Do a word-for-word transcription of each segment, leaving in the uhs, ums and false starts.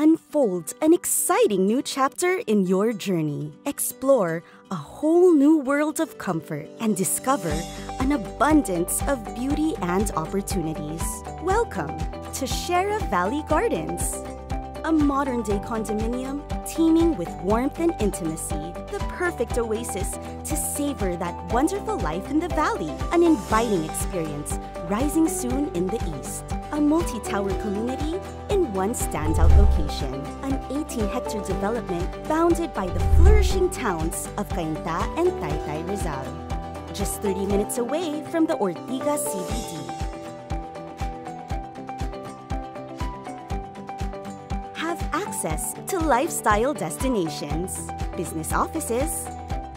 unfolds an exciting new chapter in your journey. Explore a whole new world of comfort and discover an abundance of beauty and opportunities. Welcome to Sierra Valley Gardens, a modern-day condominium teeming with warmth and intimacy, the perfect oasis to savor that wonderful life in the valley. An inviting experience rising soon in the east. A multi-tower community in one standout location. An eighteen-hectare development bounded by the flourishing towns of Cainta and Taytay, Rizal. Just thirty minutes away from the Ortiga C B D. Have access to lifestyle destinations, business offices,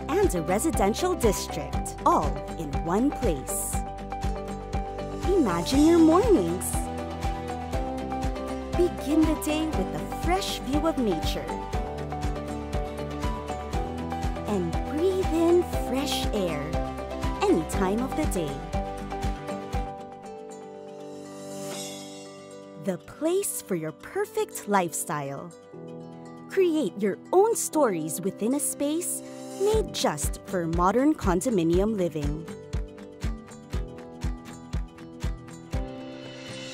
and a residential district, all in one place. Imagine your mornings. Begin the day with a fresh view of nature and breathe in fresh air any time of the day. The place for your perfect lifestyle. Create your own stories within a space made just for modern condominium living.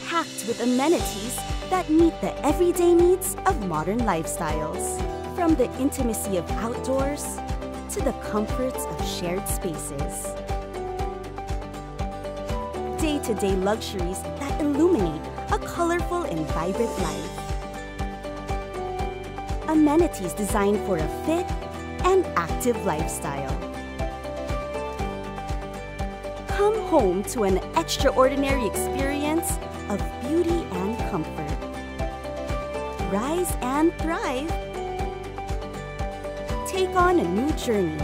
Packed with amenities that meet the everyday needs of modern lifestyles. From the intimacy of outdoors to the comforts of shared spaces. Day-to-day luxuries that illuminate a colorful and vibrant life. Amenities designed for a fit and active lifestyle. Come home to an extraordinary experience of beauty and comfort. Rise and thrive. Take on a new journey.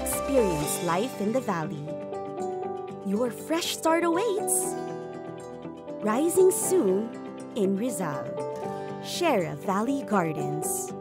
Experience life in the valley. Your fresh start awaits. Rising soon in Rizal, Sierra Valley Gardens.